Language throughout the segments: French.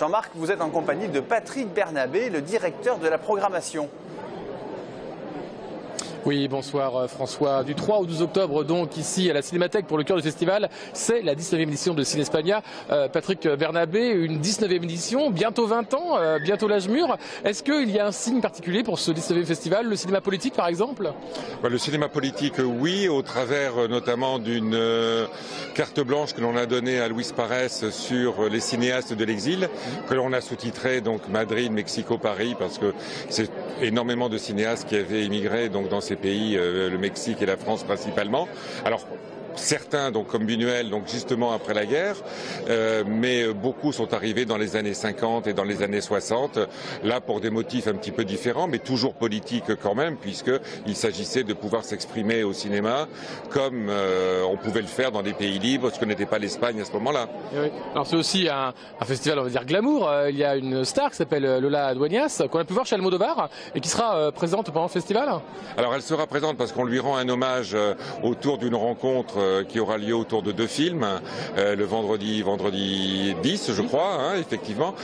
Jean-Marc, vous êtes en compagnie de Patrick Bernabé, le directeur de la programmation. Oui, bonsoir François. Du 3 au 12 octobre, donc, ici à la Cinémathèque, pour le cœur du festival, c'est la 19e édition de Cinespaña. Patrick Bernabé, une 19e édition, bientôt 20 ans, bientôt l'âge mûr. Est-ce qu'il y a un signe particulier pour ce 19e festival, le cinéma politique par exemple? Le cinéma politique, oui, au travers notamment d'une carte blanche que l'on a donnée à Luis Parès sur les cinéastes de l'exil, que l'on a sous-titré donc Madrid, Mexico, Paris, parce que c'est énormément de cinéastes qui avaient émigré donc, dans ces pays, le Mexique et la France principalement. Alors certains, donc, comme Buñuel, donc, justement après la guerre, mais beaucoup sont arrivés dans les années 50 et dans les années 60, là pour des motifs un petit peu différents, mais toujours politiques quand même, puisqu'il s'agissait de pouvoir s'exprimer au cinéma comme on pouvait le faire dans des pays libres, ce que n'était pas l'Espagne à ce moment-là. Oui. Alors c'est aussi un festival, on va dire, glamour. Il y a une star qui s'appelle Lola Dueñas, qu'on a pu voir chez Almodóvar, et qui sera présente pendant le festival. Alors elle sera présente parce qu'on lui rend un hommage autour d'une rencontre qui aura lieu autour de deux films, le vendredi 10, je crois, hein, effectivement.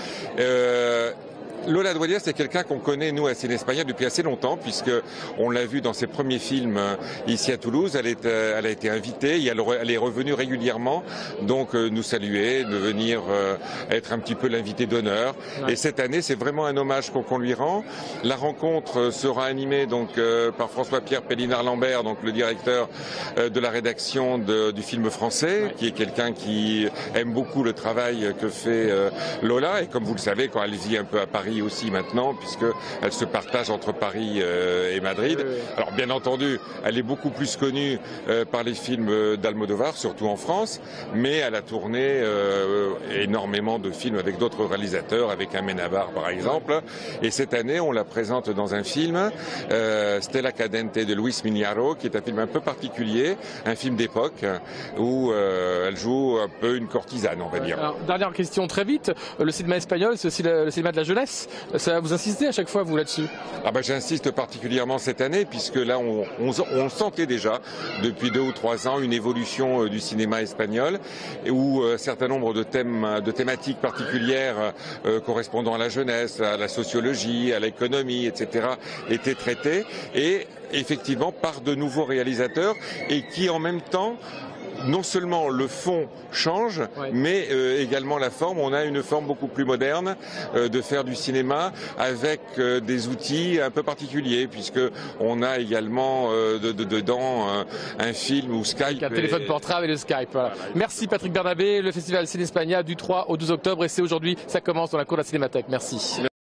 Lola Dueñas, c'est quelqu'un qu'on connaît, nous, à Cinespaña depuis assez longtemps, puisqu'on l'a vu dans ses premiers films ici à Toulouse. Elle a été invitée et elle est revenue régulièrement, donc nous saluer, de venir être un petit peu l'invité d'honneur. Ouais. Et cette année, c'est vraiment un hommage qu'on lui rend. La rencontre sera animée donc par François-Pierre Pellinard-Lambert, donc le directeur de la rédaction du film français, ouais, qui est quelqu'un qui aime beaucoup le travail que fait Lola. Et comme vous le savez, quand elle vit un peu à Paris, aussi maintenant, puisqu'elle se partage entre Paris et Madrid. Alors bien entendu, elle est beaucoup plus connue par les films d'Almodóvar, surtout en France, mais elle a tourné énormément de films avec d'autres réalisateurs, avec Amenábar par exemple, et cette année on la présente dans un film, Stella Cadente de Luis Mignaro, qui est un film un peu particulier, un film d'époque, où elle joue un peu une courtisane, on va dire. Alors, dernière question très vite, le cinéma espagnol, c'est aussi le cinéma de la jeunesse. Ça, vous insistez à chaque fois, vous, là-dessus? Ah ben, j'insiste particulièrement cette année, puisque là, on sentait déjà, depuis 2 ou 3 ans, une évolution du cinéma espagnol, où un certain nombre de thématiques particulières correspondant à la jeunesse, à la sociologie, à l'économie, etc., étaient traitées, et effectivement par de nouveaux réalisateurs, et qui, en même temps, non seulement le fond change, ouais, mais également la forme. On a une forme beaucoup plus moderne de faire du cinéma avec des outils un peu particuliers, puisque on a également dedans un film ou Skype. Avec un téléphone portable et le Skype. Voilà. Voilà. Merci Patrick Bernabé. Le festival Cinespaña du 3 au 12 octobre, et c'est aujourd'hui, ça commence dans la cour de la Cinémathèque. Merci.